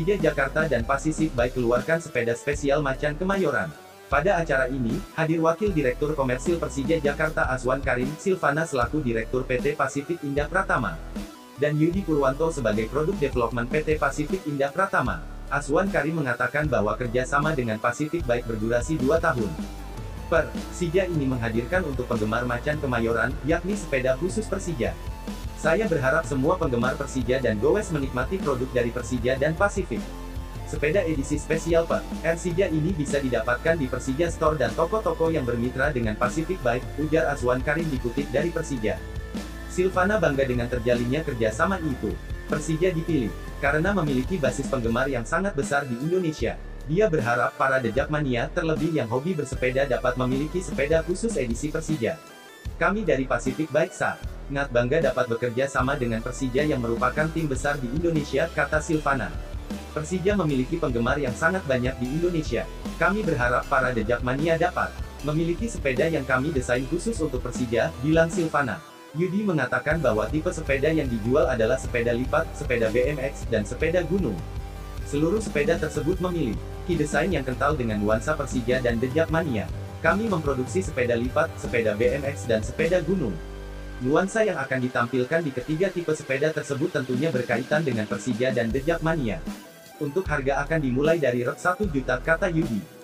Persija Jakarta dan Pacific Bike keluarkan sepeda spesial Macan Kemayoran. Pada acara ini, hadir Wakil Direktur Komersil Persija Jakarta Azwan Karim Silvana selaku Direktur PT Pacific Indah Pratama, dan Yudi Purwanto sebagai Produk Development PT Pacific Indah Pratama. Azwan Karim mengatakan bahwa kerjasama dengan Pacific Bike berdurasi 2 tahun. Persija ini menghadirkan untuk penggemar Macan Kemayoran, yakni sepeda khusus Persija. Saya berharap semua penggemar Persija dan Gowes menikmati produk dari Persija dan Pacific. Sepeda edisi spesial Persija ini bisa didapatkan di Persija Store dan toko-toko yang bermitra dengan Pacific Bike, ujar Azwan Karim dikutip dari Persija. Silvana bangga dengan terjalinnya kerjasama itu. Persija dipilih karena memiliki basis penggemar yang sangat besar di Indonesia. Dia berharap para The Jakmania, terlebih yang hobi bersepeda, dapat memiliki sepeda khusus edisi Persija. Kami dari Pacific Bike sangat bangga dapat bekerja sama dengan Persija yang merupakan tim besar di Indonesia, kata Silvana. Persija memiliki penggemar yang sangat banyak di Indonesia. Kami berharap para The Jakmania dapat memiliki sepeda yang kami desain khusus untuk Persija, bilang Silvana. Yudi mengatakan bahwa tipe sepeda yang dijual adalah sepeda lipat, sepeda BMX, dan sepeda gunung. Seluruh sepeda tersebut memiliki desain yang kental dengan nuansa Persija dan The Jakmania. Kami memproduksi sepeda lipat, sepeda BMX, dan sepeda gunung. Nuansa yang akan ditampilkan di ketiga tipe sepeda tersebut tentunya berkaitan dengan Persija dan The Jakmania. Untuk harga akan dimulai dari Rp1.000.000, kata Yudi.